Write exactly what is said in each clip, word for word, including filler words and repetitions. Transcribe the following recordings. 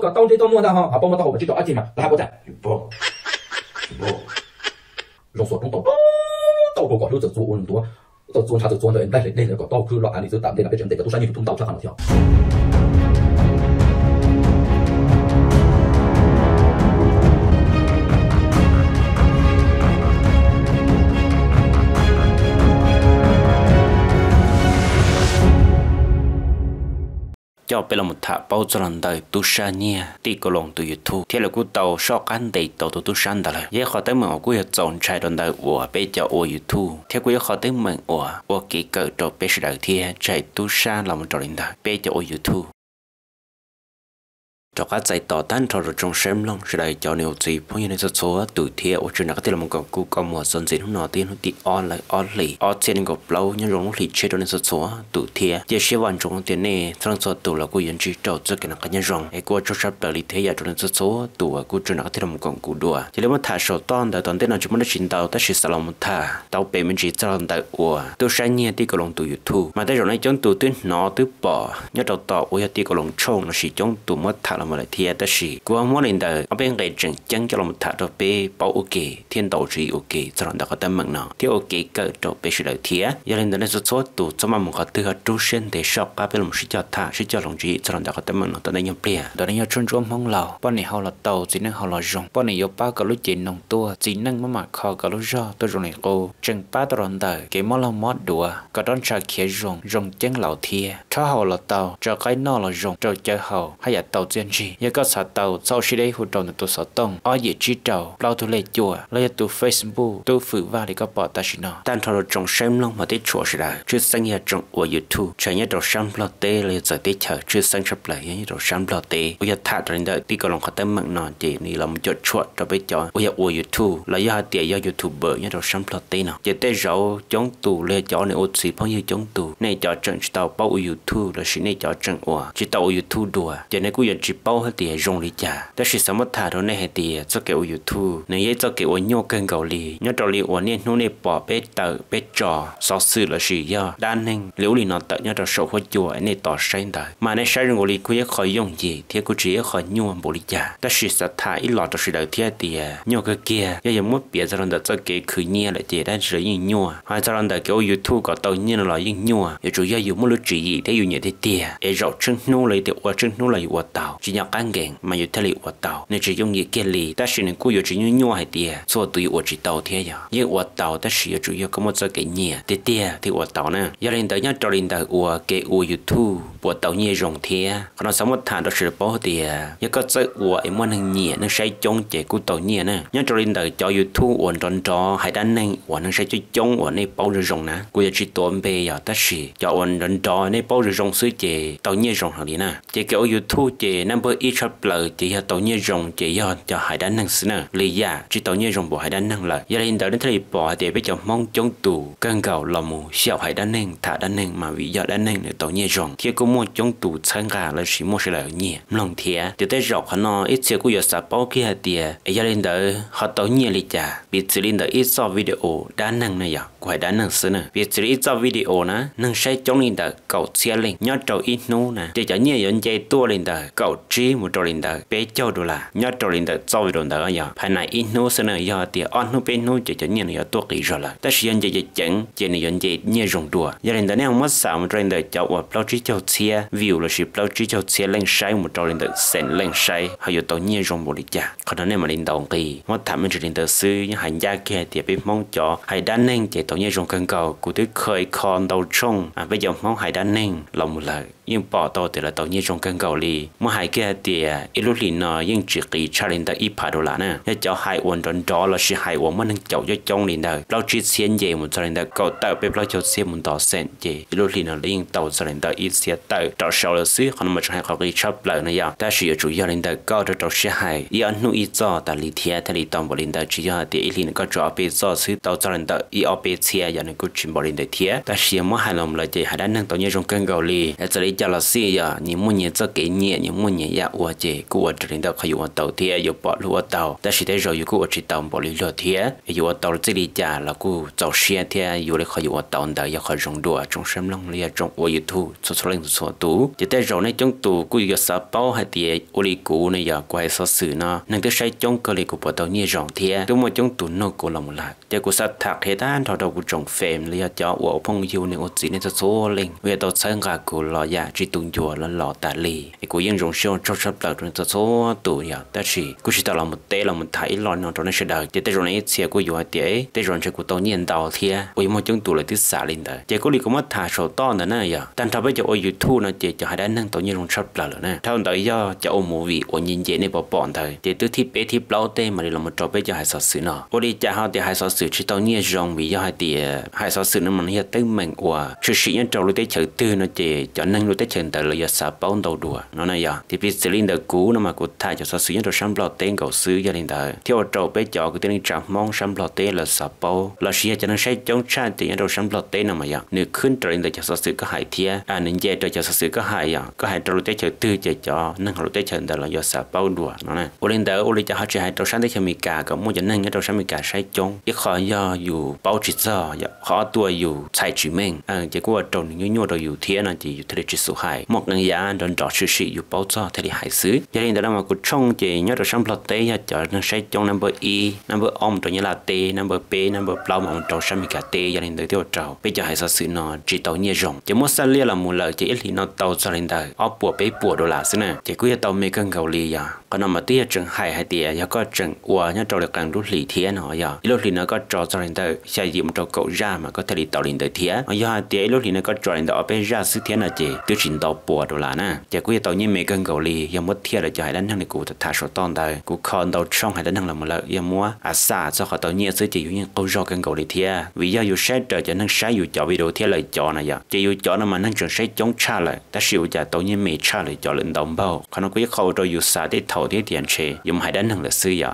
搞当推到莫大哈，啊，帮我到我们去找阿姐嘛，拉过来，不，不，啰嗦东东，到过搞有这做很多，这做啥子做的，但是那个搞到去了，阿里就打的那个针，那个都是你不通到这行了跳。 cho bên là một tháp bao giờ lần đầu tu sa nha đi cầu lòng tu thu thế là cú tàu so cán đầy tàu tu tu san đó là dễ khó tới mừng cú hợp chọn trai lần đầu của bây giờ của thu thế cú khó tới mừng của của kỹ cỡ đầu bây giờ thế chạy tu sa là một trò linh đạo bây giờ của thu cho các giải tỏ tan trò rồi trong xem long sẽ đại cho nhiều gì phong như này số từ thế ở trên là các tiết là một cặp cú có một dần dần hôm nọ tiên hôm ti on lại on lì on trên gặp lâu nhưng rồi lúc thì chơi trong này số từ thế giờ sẽ vận trong tiền này trong số từ là cú yên chỉ trâu chơi cái nào cái nhân rồng ai cua cho sắp tới thế giờ trong này số từ cú trên là các tiết là một cặp cú đua chỉ là một thà số toàn đại toàn tiết là chúng mình đã chiến tàu ta chỉ sáu lòng một thà tàu bể mình chỉ sáu lòng đại ủa tôi sáng nhẹ đi cầu lòng từ YouTube mà đây rồi này chúng tôi tuyên nó tuyên bỏ nhớ đầu tàu ủa đi cầu lòng trông là chỉ chúng tôi mất thà mà lại thiệt ta chỉ qua mỗi lần đầu ở bên này chừng chăng cho lòng thả đầu bê bảo ok thiên đầu gì ok cho lòng đầu có tâm mừng nó thiếu ok cỡ đầu bê sự đầu thiệt giờ lên đến số số tụ cho mà một cái từ trung sinh để sọc cả bên lòng sĩ cho thả sĩ cho lòng gì cho lòng đầu có tâm mừng nó tận đây nhom bia tận đây nhom trôn trôn mong lầu bọn này họ là tàu chỉ năng họ là rồng bọn này yêu ba cái lối chuyện nông tua chỉ năng mà mà kho cái lối do tôi rồi này cô chừng ba tôi lòng đầu cái món lòng mót đùa cái đón trà khía rồng rồng chén lẩu thiệt cho họ là tàu cho cái nọ là rồng cho chơi họ hay là tàu trên giờ có sạt tàu sau khi đấy hội đồng là tôi sạt tông ở dưới chi tàu lao tôi lên chùa lấy tôi Facebook tôi phử vào để có bỏ ta xin nó tan thọ trong xem long mà tết chùa sẽ là chưa sang nhà trong của YouTube chạy nhà đầu xem lo tê lấy giờ tết chờ chưa sang sắp lại nhà đầu xem lo tê bây giờ thà rồi đợi đi còn lòng có tâm mạng nọ chỉ này làm cho chuột cho bây giờ bây giờ của YouTube là do tiền do YouTuber nhà đầu xem lo tê nọ giờ tết rau chống tù lấy chó này ôt xì bao nhiêu chống tù này chó trận tàu bao YouTube là xin này chó trận của chỉ tàu YouTube đùa giờ này cũng giờ chỉ bao hết tiền dùng lý trả, đó là sao mất thà đó này hết tiền, cho kiểu YouTube, này ấy cho kiểu nhau kênh cầu lì, nhau trò lì ổn nên nó này bỏ bé tờ bé trò, so sự là gì do, đan nên liễu lì nó tự nhau trò sầu hoa chùa này tỏ sáng đời, mà này sáng rồi lì cứ ấy khỏi dùng gì, thì cứ chỉ ấy khỏi nhau bổ lý trả, đó là sao thà ít lọt trò sự đầu tiên tiền, nhau cái kia, giờ giờ mất bịa ra lần đầu cho kiểu khử nhẹ lại tiền đang rửa những nhau, hay ra lần đầu kiểu YouTube có tàu như là những nhau, giờ chủ yếu dùng một lúc chỉ gì thế dùng nhẹ thế tiền, ấy rọt chân nô lại thì qua chân nô lại qua tàu. Chỉ nhặt cán gẹn mà dù thế lì ủa tàu nên chỉ dùng gì kia lì ta chỉ nên cú dù chỉ như nhau hay tiề so tùy ủa chỉ tàu thế giờ như ủa tàu ta chỉ chủ yếu có một số cái nhẹ tiề tiề thì ủa tàu nè giờ lên tới nhá cho lên tới ủa cái ủa YouTube ủa tàu nhẹ rồng thế còn nó sống một thằng đó chỉ bỏ tiề nhớ có chơi ủa em muốn hàng nhẹ nó say chống chạy cú tàu nhẹ nè nhá cho lên tới cho YouTube ủa tròn trò hay đan nè ủa nó say chơi chống ủa này bao giờ rồng nè cú giờ chỉ tôm bê giờ ta chỉ cho ủa tròn trò này bao giờ rồng xứ chạy tàu nhẹ rồng hàng đi nè chạy cái YouTube chạy năm bữa ít chập lờ chỉ tàu nhẹ rồng chỉ do cho hải đan năng xí nè lì giả chỉ tàu nhẹ rồng bộ hải đan năng là giờ hiện tại đến thời bỏ để bây giờ mong chống tù căng cầu lòng mù xẻo hải đan năng thả đan năng mà vì do đan năng để tàu nhẹ rồng khi có mua chống tù sang gà là chỉ mua sẽ là nhẹ lòng thẻ để tới rọc hắn nó ít xe của giờ sập bao kia tiề giờ hiện tại họ tàu nhẹ lì giả bị xử lý tại ít so video đan năng này giờ của hải đan năng xí nè bị xử lý so video nè năng sai chống hiện tại cầu xe lên nhớ trâu ít nô nè để cho nhẹ dẫn dây tua lên tại cầu chỉ một trò linh đạo bé châu đô là nhớ trò linh đạo sau về đồn đạo ấy giờ phải này ít nô xưa này giờ thì ăn nô bé nô chỉ cho nhiên là tua kỹ rồi là ta sử dụng chỉ chỉnh chỉ này dùng chỉ nhiên dùng đùa giờ linh đạo này không mất sáu một trò linh đạo châu và plau chỉ châu xe view là chỉ plau chỉ châu xe lên sai một trò linh đạo sen lên sai hay dùng tàu nhiên dùng bồi trả còn đó này mà linh đạo kỳ mất thảm mình chỉ linh đạo sư những hành gia kia thì biết mong cho hay đan neng chỉ tàu nhiên dùng cần cầu cụ thể khơi con đầu trông à bây giờ mong hay đan neng lòng một lời nhưng bỏ tàu thì là tàu nhiên dùng cần cầu lì mà hay kia thì ít lúc lì nó nhưng chỉ kỳ cho lên tới ít phải đồ là nè, để cho hai uốn tròn đó là chỉ hai uốn mà nên chậu cho trong lên tới, lao chỉ xiên về một cho lên tới cầu tàu bếp lao cho xiên một tàu xiên về, ít lúc lì nó liên tàu cho lên tới ít xe tàu, tàu sau là xí còn một trong hai cái chắp lại này giờ, ta chỉ chủ yếu lên tới cầu cho tàu xe hai, ít ăn nuôi ít cho, ta lì thiệt, ta lì tàu bỏ lên tới chỉ cho thì ít lì nó có cho bê cho xí tàu cho lên tới ít ở bê xe giờ nó cứ chuyển bỏ lên tới thiệt, ta chỉ muốn hai lòng là chỉ hai đàn năng tàu nhẹ trong cơn gạo lì, ta chỉ cho là xí giờ, nhưng muốn nhẹ cho cái nhẹ, nhưng muốn nhẹ 呀，我这个我这领导可以我到天，有保护我到，但是的时候有个我知道保护了天，有我到这里家了个早些天有的可以我到的也很容易，中山龙也中我有土，出出来就出土，这的时候呢中土个有啥包还的，我哩个呢也怪啥事呢？那个谁中个哩个不到你上天，多么中土那个了么啦？这个啥他开单他都不中飞了呀，叫我朋友呢我只能做做零，为到参加个了呀，只动作了老大哩，个应用上。 trong sắp tới chúng ta số tuổi nhá, ta chỉ cứ chỉ tao làm một té làm một thái lon nó trong nó sẽ đợi, để tới rồi này xe của vua té, tới rồi sẽ của tao nhiên tao thia, ôi một chúng tuổi lại thứ sáu lên tới, chỉ có đi có mất thà số to nữa nè nhá, tan thà bây giờ ôi YouTube nó chỉ cho hai đàn năng tao nhiên trong sắp tới rồi nè, thao tới do cho ôm một vị ôi nhìn dễ này bỏ bỏ thôi, để tới thi bé thi lâu té mà đi làm một trò bây giờ hai sáu xứ nọ, ôi đi cha họ thì hai sáu xứ chỉ tao nhiên rong vì do hai tía hai sáu xứ nó mình hiện tới mình của sự sự nhân trâu lối tới chợ tư nó chỉ cho năng lối tới chợ tới là do sáu bao đầu đùa nó nè nhá. Vì xử lý được cũ nó mà cụ thể cho sử dụng cho sản phẩm tên cầu sứ gia đình đời theo trâu bé chọn cái tên trạm mong sản phẩm tên là sập bao là sử cho nó xây chống sai thì những sản phẩm tên nào mà vậy nếu khuyên trở nên cho sử có hại thia à nên dễ cho sử có hại à có hại trâu tế chở tư chở cho năng hậu tế chở đời là do sập bao đùa nó này ô lên đời ô lên cho họ chơi hại trâu sáng tế chở mì cà cũng muốn cho nên cái trâu sáng mì cà xây chống cái khó do dù bao chỉ do khó tuổi dù sai chỉ mình à chỉ có trâu nhiều nhiều rồi dù thia là chỉ dù thế chỉ số hại một người già đòn đỏ sử sử dù bao giờ thì hải xứ gia đình đó là mà cuộc sống chỉ nhớ được sản phẩm tế nhà chợ nó sẽ trong number e number om rồi như là t number p number plau mà trong sản phẩm t gia đình tới tiêu trầu bây giờ hải sản xứ nó chỉ tàu nhẹ rộng chỉ muốn xanh lia là một lợi chỉ ít thì nó tàu gia đình đời ở bùa bể bùa đồ là xứ này chỉ cứ tàu mấy cân gạo lì à còn nằm ở tia trường hải hải tia nhà có trường ua nhà trầu được càng rút lì thiên họ giờ lúc thì nó có trầu gia đình đời sẽ dìm trầu cậu ra mà có thể đi tàu đình đời thiên ở giờ tia lúc thì nó có trầu đình đời ở bên ra xứ thiên là chỉ tiêu chỉnh tàu bùa đồ là nè chỉ cứ tàu như mấy cân gạo lì giờ mất thiệt là cho hai đứa thằng này cụ thả số tòn đời cụ còn đầu trong hai đứa thằng là một lợi giờ mua à xa cho họ tự nhiên sẽ chỉ dùng những câu do cần cầu để thiệt vì do dù sai trời cho nên sai dù chọn video thiệt lời chọn này giờ chỉ dù chọn nó mà năng trường sai chống cha lại ta siêu giờ tự nhiên mệt cha lại chọn lên đồng bào còn nó cứ khâu rồi dù xa để thầu để tiền chơi dùng hai đứa thằng là sư giờ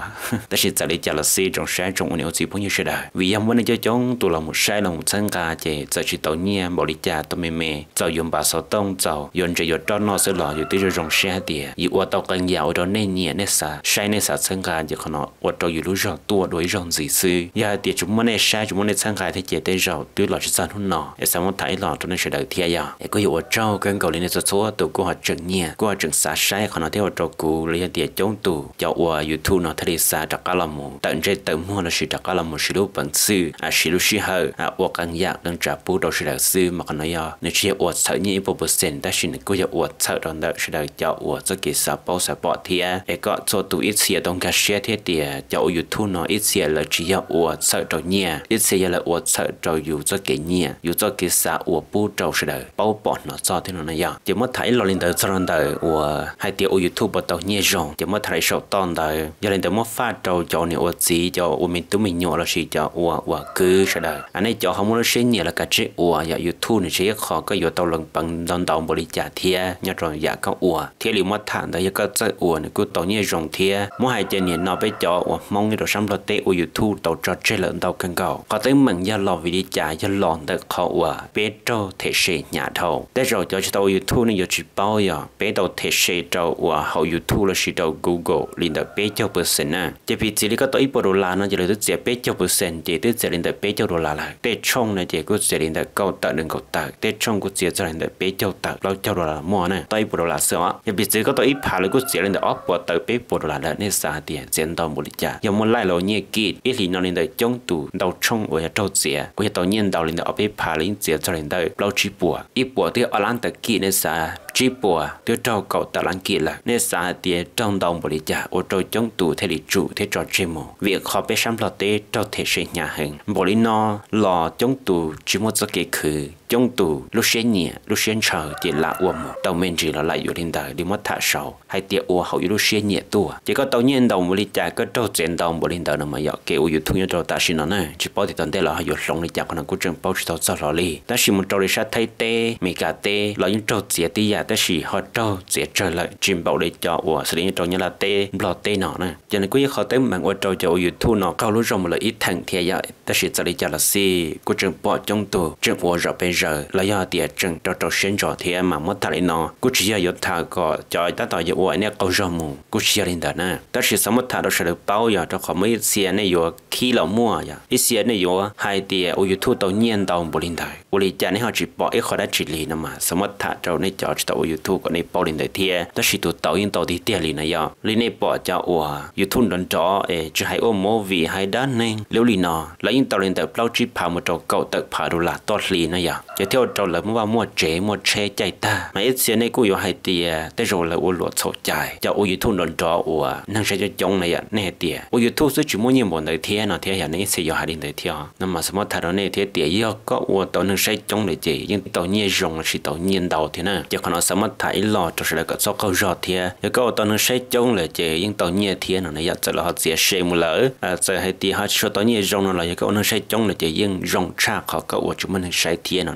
ta sẽ trả lại trả là sư trong sai trong nhiều gì cũng như thế đời vì giờ muốn cho chúng tôi là một sai là một thân ca chơi giờ chỉ tự nhiên bỏ đi cha tôi mềm mềm giờ dùng bà sáu tông giờ dùng chỉ dùng cho nó sẽ lo dùng tới rồi dùng sai tiền อยู่ว่าต่อกันยาวตอนนี้เนี่ยเนี่ยสาใช้เนี่ยสาสังการจะขนาดว่าต่ออยู่รู้จักตัวโดยรองสื่ออย่าเดี๋ยวจุดมันเนี่ยใช้จุดมันเนี่ยสังการที่เจตได้เราด้วยหลักฐานหุ่นหน่อไอ้สามวันถ่ายหล่อตอนนั้นเฉลี่ยเทียยาไอ้ก็อยู่ว่าเจ้ากันเกาหลีเนี่ยจะชัวตัวกูหัดจังเนี่ยกูหัดจังสาใช้ขนาดที่ว่าตัวกูเลยเดี๋ยวจ้องตัวจะว่าอยู่ทุ่นนอทะเลสาจากกาลามูแต่ใจเติมหัวเราสิจากกาลามูสิลูกเป็นสื่ออาสิลูกสิเฮออาว่ากันยากกันจับปูเราเฉลี่ยสื่อมาขนาดยาในเชี่ยวว่าเฉลี่ยเปอร์เซ็นต์แต่สิเนี่ยกูจะว่าเฉลี่ยตอนนั้นเฉลี่ยจะว่าจะ cái sập bao sập bọt thì cái có cho tụi ít xe đông cá xe thế thì cho YouTube nó ít xe là chỉ là uất sợ trâu nhẹ ít xe là uất sợ trâu dù cho cái nhẹ dù cho cái sạ uất bu trâu sẽ đời bao bọt nó cho thế nó này giờ chỉ mất thấy lo lên tới cho lên tới uất hay thì YouTube bắt đầu nhẹ rộng chỉ mất thấy sầu tòn tới giờ lên tới mất phát trâu cho này uất gì cho uất mình tụi mình nhỏ là gì cho uất uất cứ sẽ đời anh ấy cho không muốn nói nhẹ là cái chữ uất giờ YouTube này chỉ khó có giờ tao lần bằng lần đầu bồi trả thì nhớ rồi giờ có uất thế liệu mất thản đấy các cái uổng của tàu nhẹ rồng thia mỗi hai chân nhện nó bị chó uổng mong cái đồ sắm lót tê uổng YouTube tàu trò chơi lợn tàu canh cầu có tới mình gia lò vì đi trả gia lòn được khẩu uổng bé trâu thể xì nhà thầu để rồi cho tàu YouTube này giờ chỉ bao giờ bé tàu thể xì tàu uổng hậu YouTube là chỉ tàu Google liên tới bé châu percent à chỉ vì chỉ có tới ít đô la nó chỉ là tới chỉ bé châu percent chỉ tới chỉ liên tới bé châu đô la lại để trong này chỉ có chỉ liên tới câu tờ đừng câu tờ để trong có chỉ cho liên tới bé châu tờ lâu châu đô la mua này tới ít đô la xưa chỉ vì chỉ có tới ít hà lê cũng sẽ lên được ốp và tới bếp bột là đợt nên xa tiền diễn tàu một lịch trả giờ muốn lại lối nhẹ kỹ ít thì nó lên được chống tủ đầu trong ở nhà trâu dẻ của nhà tàu nhiên tàu lên được ốp bếp hà lê dẻ cho lên được lâu chỉ bùa ít bùa thì ở lăn tới kỹ nên xa chỉ bùa tiêu trâu cậu tàu lăn kỹ là nên xa tiền trong đồng một lịch trả ô trâu chống tủ thế lịch chủ thế trò chơi mù việc khó bé sắm lọt tê trâu thể sinh nhà hình bộ lý no lò chống tủ chỉ một số cái khử chống tủ lúc xuyên nhẹ lúc xuyên chờ chỉ là uổng tàu mình chỉ là lại lên đời đi mất thả sầu hay tiệt uổng hậu lúc xuyên nhẹ tua chỉ có tàu nhiên đồng một lịch trả có trâu dẻn đồng một lên đời nào mà dọ kêu uổng thu nhau trâu ta xin nó này chỉ bảo thì tận thế là họ uổng lòng lịch trả còn là cố trường bảo chỉ tàu sao lò li ta xin một trâu để sát thay tê mì cà tê là những trâu dẻn tê ta chỉ họ trâu sẽ trở lại chìm bảo để cho của xử lý trâu như là tê bò tê nọ này cho nên quý khó tới mà ngồi trâu cho YouTube nọ cao lối rồng một lợi ít thằng thì vậy ta chỉ xử lý cho là si của trường bỏ trong tù trường của rồi bây giờ là do tiền trường trâu trâu xuyên trò thì mà mất thằng này nọ của chỉ là do thằng có cho ta tỏ dụng của này câu rồng mù của chỉ là đó nè ta chỉ sống một thằng đó sẽ được bao giờ cho khỏi mấy xe này vô khi là mua vậy ít xe này vô hai tiền ở YouTube tàu nhiên tàu bồi linh thời bồi linh này họ chỉ bỏ ít khó đã chỉ lì nằm mà sống một thằng trâu này cho tàu YouTube còn này bao linh thời thì ta chỉ tụ tàu yên tàu thì tiền lì này giờ lì này bỏ cho của YouTube đón chó ấy chứ hay ôm mô vì hay đá nên liều lì nọ là yên tàu linh thời bao chỉ phá một trâu cậu tự phá đô la to lì này giờ chỉ theo trâu là mua mua chế mua xe chạy ta mà ít xe này cũng vô hai tiền tới rồi là ô lụa sầu chạy cho YouTube đón chó của năng sẽ cho chống này này tiền YouTube sẽ chỉ mua nhiều một thời thì nó thì này sẽ vô hai linh thời thì nằm mà sống một thằng đó này thì tiền do có của tàu năng sẽ chống này chỉ nhưng tàu nhiên rồng chỉ tàu nhiên đầu thế nè chỉ còn nó sống một thải lò cho sẽ là có số câu rõ thế nếu câu tàu năng sẽ chống là chỉ nhưng tàu nhiên thế nó này giờ sẽ là họ sẽ xe một lỡ à giờ hay thì họ số tàu nhiên rồng nó là những câu năng sẽ chống là chỉ nhưng rồng cha họ câu của chúng mình sẽ thế nó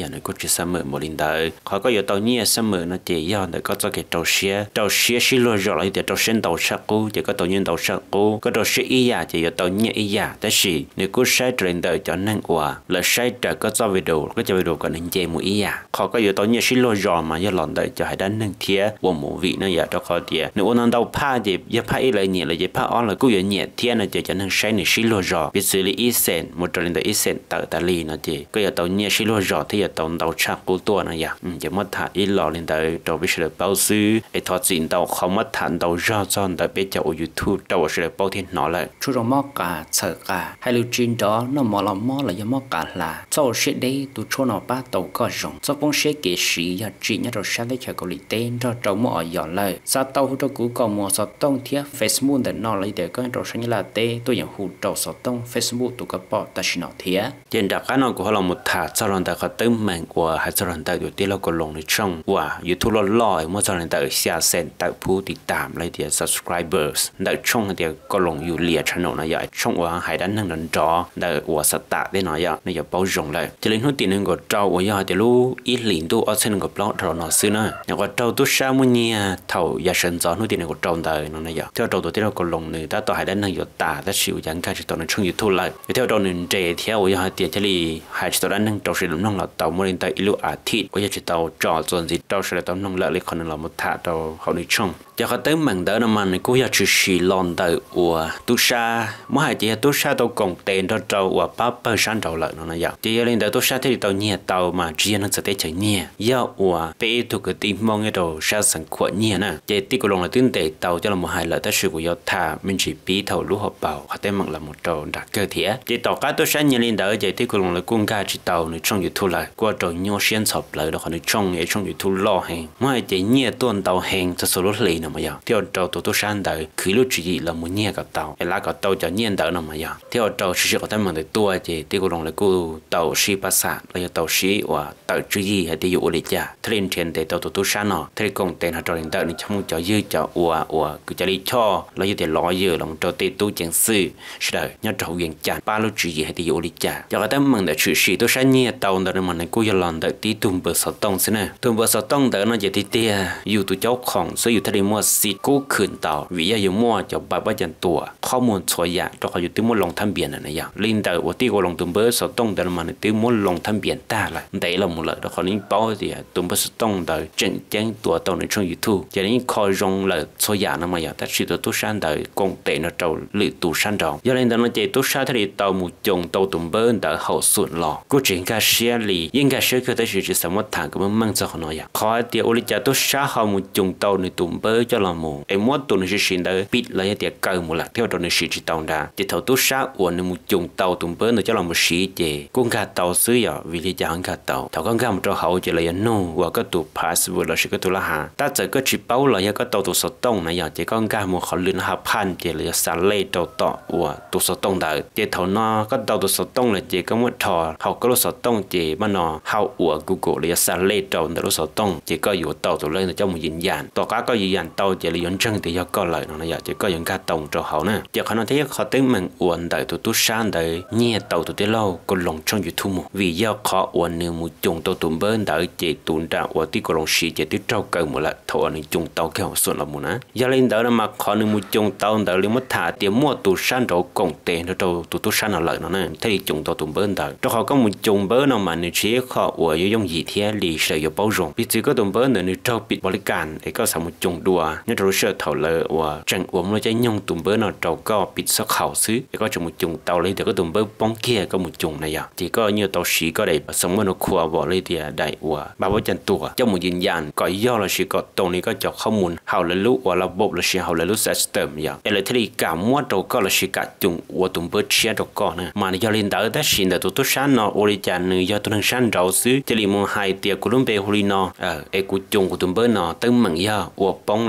giờ nó có chỉ xem mượn một lần tới họ có giờ tàu nhẹ xem mượn nó chỉ do nó có cho cái tàu xe tàu xe xí lôi rồi lại thì tàu xe tàu sạc cũ chỉ có tàu nhiên tàu sạc cũ có tàu xe ý giả chỉ giờ tàu nhẹ ý giả thế gì nếu cứ sai trên đời cho năng quả là sai trời có cho video có cho video còn nên chơi một ý giả họ có giờ tàu nhẹ xí lôi rồi mà giờ lần tới cho hãy đánh năng thiệt của một vị nó giờ cho khó thiệt nếu ông tàu pha thì giờ pha ý lại nhẹ là giờ pha on là cứ giờ nhẹ thiệt là giờ cho năng sai này xí lôi rồi biết xử lý ý sen một trong đời ý sen tạo ta lì nó chỉ có giờ tàu nhẹ xí lôi rồi thì giờ tàu tàu sạc cũ tua nó giờ giờ mất thả ý lò lên tới cho biết là bao xứ để thoát tiền tàu không mất thản tàu ra son tại bây giờ YouTube tàu sẽ bao tiền nó lại chú rồng móc cả sợ cả hay lưu truyền đó nó mò lắm mò là do móc cả là sau sẽ đây tụi cho nó ba tàu có rồng sau phong sẽ kể sĩ và chuyện nhất rồi sang với trời cầu lì tên cho trâu mò giỏ lời sau tàu cho cú cầu mò sau tông thiết Facebook để nó lấy để con trâu sang như là tê tôi nhận hụt trâu sau tông Facebook tụi các bọn ta xin nó thiết trên đặc cái nó của họ là một thả sau lần ta có tấm mạng của hai sau lần ta đầu tiên là có lồng để trong và YouTube lo lòi mỗi sau lần ta ở xa sen tạo phú thì tạm lấy thì subscribers đợi trong thì có lồng dù lìa channel này vậy trong của hải đan năng đón chó đợi của sát tạ thế nói vậy này giờ bao rộng lại cho nên nói tiền hơn của trâu của giờ thì lu ít liền tu ở trên của blog rồi nó xưa nữa nhà của trâu tu xa mua nhà thầu gia sản gió nói tiền này của trâu đời nó này vậy theo trâu tôi thấy là có lồng này ta tỏ hải đan năng giờ tạ ta chịu giảng cái chỉ tỏ nó trong YouTube lại theo trâu nên trẻ theo của giờ tiền chỉ là hải chỉ tỏ đan năng trâu sẽ lúng nông là tàu mua lên tại ilu à thịt của giờ chỉ tàu trò dồn gì trâu sẽ là tàu nông lợi lấy còn là một thà trâu họ đi trong cho họ tới mảng đỡ nằm này cũng giờ chỉ xì lon tới của tu xa mỗi hai chị tu xa tàu còn tiền cho trâu của ba san trâu lợi nó này vậy chị lên tới tu xa thì tàu nhẹ tàu mà riêng nó sẽ tới chở nhẹ do của pe thuộc cái tim mong cái đầu xa sẵn của nhẹ nè chị tí của lòng là tuyên tệ tàu cho là một hai lợi tới sự của do thà mình chỉ bí thầu lúa hộp bảo họ tới mảng là một trâu đặt cơ thể chị tàu cá tu xa nhẹ lên tới chị tí của lòng là quân ca chỉ tàu này trong YouTube lại qua trâu nhau xuyên sập lợi đó họ này trong ở trong YouTube lo hàng mỗi chị nhẹ tuần tàu hàng cho số lúa lì nằm vậy theo trâu tụt tụt sang tới khí lúa chỉ là một nhẹ cái tàu là cái tàu cho nhẹ tới nằm vậy theo trâu sử dụng cái tấm mình tua chị tiêu đồng là cô tàu xí ba sạt là tàu xí và tàu gì hay tiêu dụ để cha thuyền thuyền để tàu tụt tụt sang nọ thuyền công tiền hạt trâu hiện tại trong cho dư cho ủa ủa cứ cho đi cho là như thế lo dư lòng trâu tê tu chẳng sư rồi nhớ trâu hiện cha ba lúa chỉ hay tiêu dụ để cha cho cái tấm mình để xử xí tụt sang nhẹ tàu đó mình là cô giờ làm tới tí tùng bờ sạt tông xí nè tùng bờ sạt tông đó nó chỉ tí tia dù tụi cháu khổng sử dụng thay mua xịt cố khử tàu vì giờ mua cho bà ba chân tua khó muốn xoay giả cho họ dùng tiếng muốn lòng tham biển này này giờ linh tàu của tiêu của lòng tùng bơ sầu tông đời mà này tiếng muốn lòng tham biển ta lại đấy là một lợi đó họ nên bao thì tùng bơ sầu tông đời chỉnh chén tua tàu này trong YouTube cho nên coi rong là xoay giả nó mà giờ tất sự tôi sang đời công tệ nó trầu lự tù sang tròn do nên nó chạy tôi sang thì tàu một chồng tàu tùng bơ đỡ hậu sụn lò cố chuyện cả xe lì nhưng cả xe kia tới sự chỉ sắm một thằng cũng mang cho họ nói giờ khó tiêu ôi cha tôi sang họ một chồng tàu này tùng bơ tới cho làm mù em muốn tụi nó sẽ xin tới biết là những tiệc cờ một lạc theo tụi nó sẽ chỉ tàu đá chỉ thầu tu sát uốn một chủng tàu tụm bớt nữa cho làm một sĩ chế cũng cả tàu xứ giờ vì thế chẳng cả tàu thầu con cả một trò hậu chỉ là những nô và các tụ pass vừa là sự các tụ là hà ta giờ các chỉ bảo là những các tàu tụ sáu tông này giờ chỉ con cả một họ liên hợp pan chỉ là sáu lê tàu tọ và tụ sáu tông đời chỉ thầu nó các tàu tụ sáu tông là chỉ có một thò học các lô sáu tông chỉ mà nó hậu uốn Google là sáu lê tàu là lô sáu tông chỉ có yếu tàu tụ lên là cho một dính dàn tàu cá có dính dàn tàu chỉ là dính chân thì do có lợi nó giờ chỉ có những cả tông trò hậu nữa giờ họ nói thế họ tính mình uốn đời tụ tụ sang đời nhẹ tàu tụ thế lâu còn lòng trong YouTube vì do khó uốn nhiều một chủng tàu tụm bớt đời chỉ tụm ra uốn tí còn lòng sĩ chỉ tí trâu cờ một là thầu anh chủng tàu kéo xuống là muốn á giờ lên đời là mà khó nhiều một chủng tàu đời liền mất thả tiền mua tụ sang rồi cổng tiền rồi tàu tụ tụ sang là lợi nó này thấy chủng tàu tụm bớt đời cho họ có một chủng bớt nào mà người chế khó uốn vô giống gì thế lì sợ vô bao rộng vì chỉ có tụm bớt người trâu bị bỏ cản để có sản một chủng đùa nhất rồi sợ thầu lợi uốn chẳng uốn nó chạy nhông tụm bớt nào trâu co bị sắc khẩu xứ để có chủng một chủng tàu lấy được có tụm bớt bóng kia có một chủng này à chỉ có như tàu sĩ có đầy sống mà nó khua bỏ lấy thì đầy uốn ba bốn chân tua trong một dàn dàn có do là sĩ có tàu này có cho không muốn hậu là lúc uốn là bột là sĩ hậu là lúc sẽ sớm vậy để lại thấy cả mua trâu co là sĩ cả chủng uốn tụm bớt xe trâu co này mà do lên tới đất xin là tụt tụt sán nó uốn chân người do tụt hàng sán trâu xứ chỉ là một hai tiệc của lũ bê hôi nó ở cái của chủng của tụm bớt nó tới mảng do uốn bóng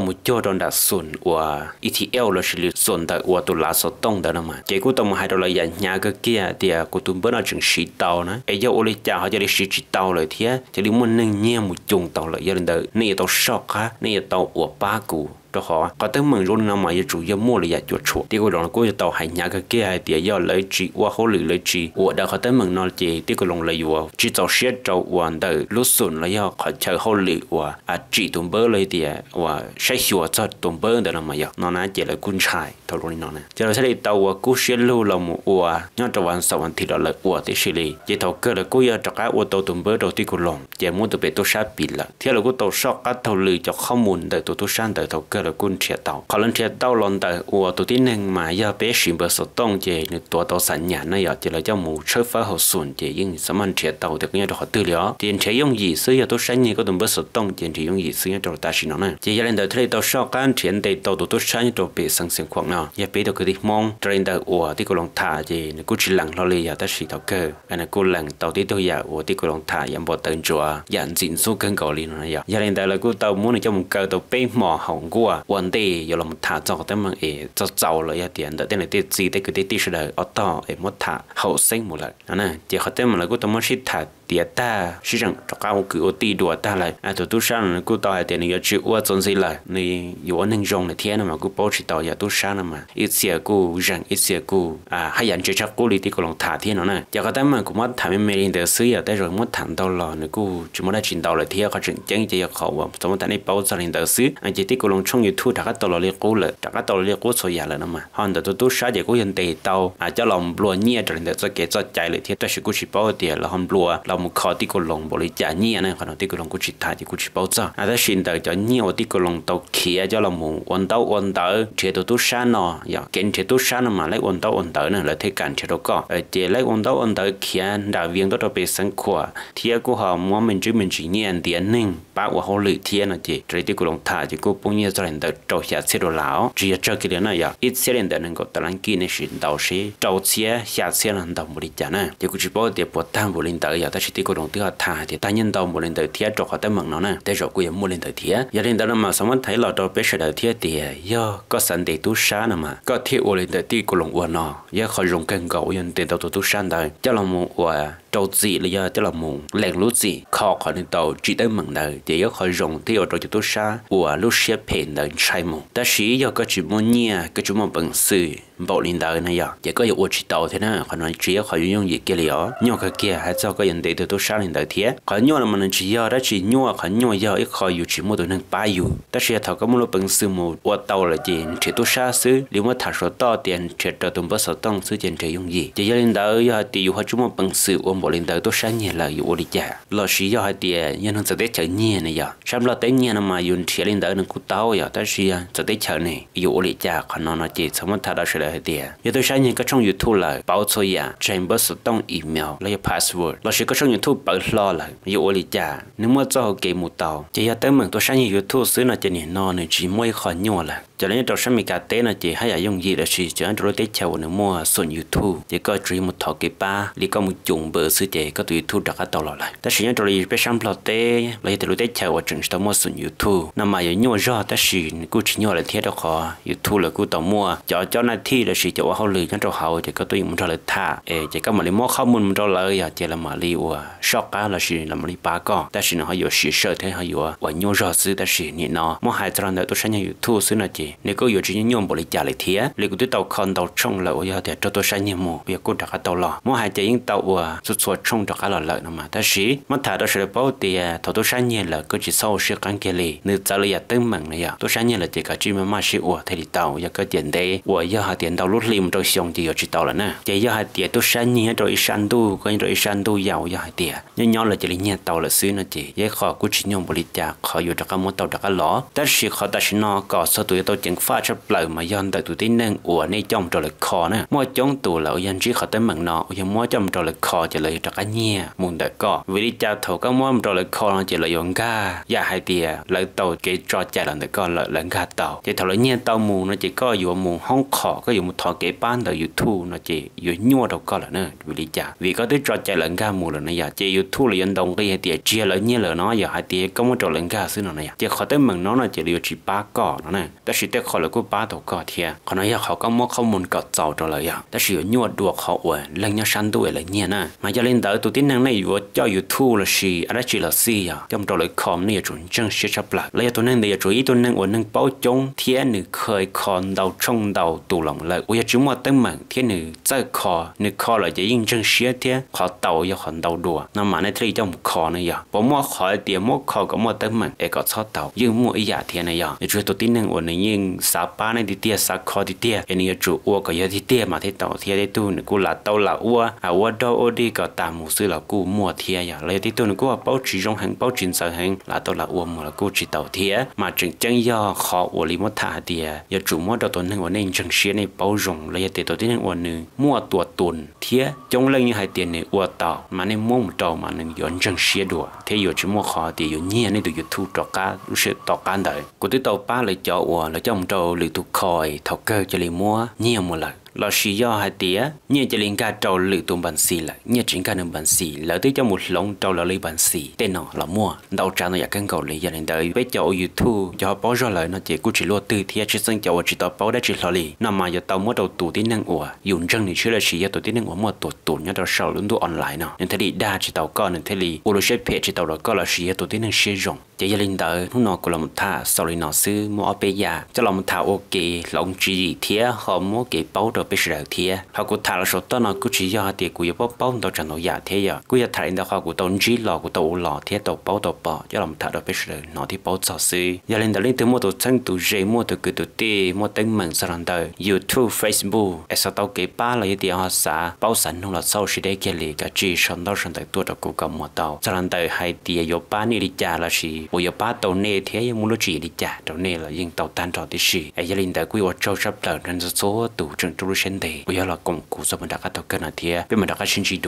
một chỗ tròn đã sồn uốn E T L là xử lý sồn tại uốn tụt lá số tông đó mà chỉ của tàu mà hai đôi là dàn nhà cái kia thì của tụi bữa nó chừng sĩ tàu nữa ấy do uốn cha họ cho đi sĩ tàu lại thế cho đi muốn nâng nhẹ một chủng tàu lại giờ lên đời này tàu sọc á này tàu uổng ba cụ cho họ có tới mừng luôn năm mà giờ chủ giờ mua là giờ chuột chuột thì cái đó là tàu hải nhà cái kia thì do lấy chỉ qua khối lượng lấy chỉ của đã có tới mừng nó chỉ thì cái lòng lấy của chỉ tàu xe tàu hoàn đời lúa sồn là do họ chờ khối lượng của à chỉ tôm bơ lấy thì và sẽ hiểu cho tôm bơ đó là mà giờ nó nói chỉ là quân chài tàu luôn nó này giờ là sẽ đi tàu của cú xe lưu là một của nhớ tàu hoàn sáu hoàn thì đó là của thì xử lý chỉ tàu cơ là cú giờ cho cái ô tô tôm bơ đầu tiên của lòng chỉ muốn tụi bé tôi sát bị là thế là cú tàu sọc các tàu lười cho không muốn đời tụi tôi sang đời tàu cơ là quân chia tàu, họ lên chia tàu lần tới uổng tụi tin rằng mà giờ bé xin bớt số tông chỉ người tua tàu sẵn nhà này giờ chỉ là cho mù chơi phá hậu sườn chỉ nhưng sớm ăn chia tàu thì cũng như họ tư liệu tiền chế dùng gì xưa giờ tôi sẵn như có tụm bớt số tông tiền chỉ dùng gì xưa cho ta xin nó này chỉ giờ lên tới đây tàu sau can chuyển tới tàu tụi tôi sẵn cho bé sang xem khoảng nào giờ bé tụi cứ đi mong trên tới uổng thì cô lòng thả chỉ người cô chỉ lặng lo lì giờ ta xịt tàu cơ anh cô lặng tàu thì tôi giờ uổng thì cô lòng thả em bỏ tên chùa dặn dịn số cân cầu liền này giờ giờ lên tới là cô tàu muốn cho một cờ tàu bé mỏ hỏng của vấn đề giờ làm thả cho tới mang để cho giàu lợi tiền đỡ tiền này tiền gì tới cứ tới tiền rồi ở đó để mất thả hậu sinh một lần đó này chỉ có tới mà là cứ tao muốn xịt thả tiền ta xí rằng cho cao cứ ô ti đùa ta lại à tụi tôi sang cứ tao tiền này chịu qua trốn gì lại này dù anh dùng này thế nào mà cứ bảo chỉ tao giờ tôi sang mà ít xíu cứ rằng ít xíu cứ à hay dành cho chắc cô đi thì còn thả thế nào này giờ có tới mà cũng mất thả mấy mấy tiền để xí giờ tới rồi mất thằng tao lò này cứ chỉ muốn đã chuyển tao lại thế có chuyện chẳng chỉ giờ khẩu mà tao muốn tại này bảo gia đình để xí anh chỉ tiếc cô lòng trong thu đã các tàu lưỡi cố lệ, đã các tàu lưỡi cố sôi dạt rồi nè mà, hòn đảo tụt tụt xa giờ cố hiện tại tàu, à cho lòng lúa nhẹ trở nên cho cái cho trái lệ thì ta sẽ cố chỉ bảo thì là hòn lúa, lòng khó thì cố lòng bỏ lệ trả nhẹ này, còn thì cố lòng cố chỉ thả thì cố chỉ bảo cho, à ta xin đợi cho nhẹ thì cố lòng tàu kia cho lòng mù, ôn tàu ôn tàu, chế tụt tụt xa nọ, giờ kiến chế tụt xa nọ mà lấy ôn tàu ôn tàu này là thấy cảnh chế đâu có, chế lấy ôn tàu ôn tàu kia đã viên đó đã bị săn khua, thì cố họ muốn mình chỉ mình chỉ nhẹ tiền nưng, bao hoa lưỡi thiên là chế, rồi thì cố lòng thả thì cố bung nhẹ cho lên tới trâu xia xia đồ lão chỉ cho cái điều này giờ ít xia lên tới nên có tao lăn kia nên xin tao xí trâu xia xia xia lên tao một đi chả nè chỉ có chỉ bảo để bớt tham bớt lên tới giờ ta chỉ tiếc có đồng tiếc họ thà thì ta nhân tao bớt lên tới thiệt cho họ tới mừng nó nè tới rồi cũng muốn lên tới thiệt giờ lên tới nó mà xong anh thấy là tao bé sẽ đợi thiệt thì do có sẵn để tu sá nè mà có thiệt uổng lên tới tiếc có lòng uổng nọ giờ khỏi dùng cân gạo yên tiền tao tu sá đời cho lòng uổng trâu gì là do tức là mùng lẹn lúa gì kho khỏi nên tàu chỉ tới mảng đời để có khỏi rồng theo trâu chúng tôi xa của lúa xe phèn đời sai mùng ta sĩ do các chị mua nhà các chú mua bằng sự bộ linh đời này giờ chỉ có yêu chỉ tàu thế nào khỏi nói chỉ khỏi dùng gì kia lió nhau cái kia hay do cái nhận để từ tôi xa linh đời thế khỏi nhau là mình chỉ do đó chỉ nhau khỏi nhau do ít khỏi yêu chỉ mua từ nâng ba yêu ta sĩ thảo có mua bằng sự mù của tàu là gì chỉ tôi xa xứ nếu mà thảo số to tiền chỉ cho tụm bớt số tăng xứ tiền chỉ dùng gì chỉ do linh đời do tiêu họ chúng mua bằng sự bộ linh đời tôi sáng nhiều là yêu đi chả lo sĩ do hai tiền nhân hơn sẽ tết chợ nhẹ này giờ xong lo tết nhẹ mà dùng tiền linh đời nên cút tao giờ ta sĩ sẽ tết chợ này yêu đi chả còn nó nói gì xong mà thà đó sẽ là hai tiền giờ tôi sáng nhiều các trong YouTube là bảo tôi giờ trên bớt số tông email lấy password lo sĩ các trong YouTube bảo lo là yêu đi chả nếu mà cho họ kể một tàu chỉ giờ tới mình tôi sáng nhiều YouTube xứ là trên này nó này chỉ mới khỏi nhau là cho nên trong sáng mình cả tết là chỉ hay là dùng gì là chỉ cho anh rồi tết chợ nữa mua sốt YouTube chỉ có chỉ một thọ cái ba đi có một chủng bờ sư chế có tùy thu đặt các tàu lại. Ta sử dụng cho lý bê xăm lọ tê lấy từ lúc tết chào ở trường tàu mua súng YouTube. Năm mà những nhỏ do ta sử cũng chỉ nhỏ là thiết đó khó YouTube là cũng tàu mua. Cho cho này thi là sử cho họ lười những trò hậu thì có tùy muốn cho lời thả. Ê chỉ có mà lý mua không muốn cho lời à chỉ là mà lý của shop cá là sử là mà lý ba con. Ta sử họ dùng sử sợ thế họ dùng và nhỏ do sử ta sử nhị nó. Mua hai trăm đợt tôi sẽ nhận YouTube sử là gì? Nếu có dùng chỉ nhỏ bỏ lý trả lại thiết. Lý của tôi tàu con tàu trong là ôi thì cho tôi sẽ nhận mua việc cũng đặt các tàu lọ. Mua hai chỉ tàu của số trong đó cả là lợi nó mà ta sĩ mất thà đó sẽ bảo thì thầu tôi sáng nhiên là cứ chỉ sau sẽ cắn kia lì nếu trả lời tương mừng này à tôi sáng nhiên là chỉ cả chỉ mà mà sĩ của thì tàu giờ có tiền đấy của giờ hai tiền tàu lút lim rồi xong thì giờ chỉ tàu là nè chỉ giờ hai tiền tôi sáng nhiên rồi sang tu coi rồi sang tu giàu giờ hai tiền nhưng nhau là chỉ là tàu là xứ nó chỉ dễ khó cứ chỉ nhung bồi trả khó vô trắc mối tàu trắc lỏ ta sĩ khó ta sĩ nó có số tuổi tôi chẳng pha chấp lợi mà dân tại tuổi tin nên của nay trong rồi là khó nè mỗi trong tuổi là dân chỉ khó tới mừng nó giờ mỗi trong rồi là khó chỉ lời trắc nhẹ muốn đợi co vì cha thầu các món rồi lại co nó chỉ lợi dụng ga giá hai tiền lợi tàu cái trò chạy là đợi co lợi lợi ga tàu chỉ thầu lợi nhẹ tàu mù nó chỉ có dù mù không khó có dù một thọ cái ban đời YouTube nó chỉ dù nhua đâu co là nữa vì cha vì có tới trò chạy lợi ga mù là nó giờ chỉ YouTube là dân đồng cái hai tiền chia lợi nhẹ lợi nó giờ hai tiền có món trò lợi ga xứ nó này chỉ khó tới mừng nó là chỉ liệu chỉ ba co nó này ta chỉ tới khó là cứ ba tàu co thiệt còn nói giờ họ có món không muốn cọt tàu trò lợi giờ ta chỉ nhua đuộc họ uể lần nhau săn đuổi lợi nhẹ nè mà cho lên tới tôi tin năng này vừa cho YouTube là gì, anh chỉ là gì à? Trong trò lợi com này chuẩn chân sẽ chấp lại. Lấy tôi năng để chú ý tôi năng của năng bao chống thiên nữ khơi con đầu trong đầu tủ lòng lợi. Ôi chúng mà tấm mạng thiên nữ rất khó, nữ khó là chỉ yên chân xía thế, khó tàu do còn đầu đùa. Năm mà này thấy trong khó này à? Bỏ mua khỏi tiền mua khó có mua tấm mạng để có sót tàu, nhưng mua ý giả thiên này à? Để chú tôi tin năng của này nhưng sáu ba này thì tia sáu khó thì tia, anh ấy chủ ua có giờ thì tia mà thấy tàu thiên đấy tu nữ cô là tàu là ua, à ua đâu ua đi có tạm một sư là cô mua thiệt giờ lấy thì tôi nó có báo chí trong hàng báo chính sở hàng là tôi là uổng mà là cô chỉ tàu thiệt mà chừng chân do khó uổng lý mất thà thì giờ chủ mua đầu tuần hàng uổng nên chừng xí này bao rộng lấy thì tôi thấy hàng uổng nữa mua tuột tuần thiệt trong lên như hai tiền này uổng tàu mà nên mua một tàu mà nên dọn chừng xí đùa thế giờ chỉ mua khó thì giờ nhẹ nên tôi giờ thu trọ cá sẽ trọ cá đấy cô tới tàu ba lấy cho uổng lấy cho ông tàu lấy thu khỏi thầu cơ cho lấy mua nhẹ một lần là sử do hai tía như chỉ liên ca trâu lựu tôm bản xì là như chỉ ca nông bản xì lỡ tới cho một lồng trâu là lấy bản xì tên nó là mua đầu trà nó giả cân cầu lấy giờ đến tới với chỗ YouTube cho báo ra lời nó chỉ cũng chỉ lo từ thiệt chứ sân chỗ chỉ tao báo đã chỉ lo lì nằm mà giờ tao mua đầu tủ tí năng ủa dùng chân thì chưa là sử do tủ tí năng ủa mua tủ tủ nhớ tao sầu luôn tụ online nó nên thế đi đa chỉ tao con nên thế đi u lô xếp phe chỉ tao đó có là sử do tủ tí năng sử dụng chỉ giờ đến tới hôm nọ cũng là một thà sau này nó xứ mua bây giờ cho là một thà ok lồng chỉ thiệt họ mua cái báo bây giờ thì họ cũng thà là số tao nó cũng chỉ do thì cũng có bao tao chẳng nói giả thế giờ cũng giờ thà đến họ cũng tao chỉ lò cũng tao lò thế tao bao tao bỏ cho làm thà đó bây giờ nó thì bao giờ xí giờ lên đó lên từ mua từ sang từ dây mua từ cứ từ tê mua tính mạng sao làm đời YouTube Facebook sau tao kể ba là thì họ xả bao sẵn không là sau sẽ để kia lì cả chỉ xong đó xong tại tôi đã cố gắng mua tao sao làm đời hay thì giờ ba này đi trả là gì bây giờ ba tao nè thế muốn nói gì đi trả tao nè là riêng tao tan trò thì gì giờ lên đó quy hoạch cho sắp tới nên số tụ trường tôi xin thì bây giờ là công cụ do mình đã có thực hiện thì bên mình đã có xin chỉ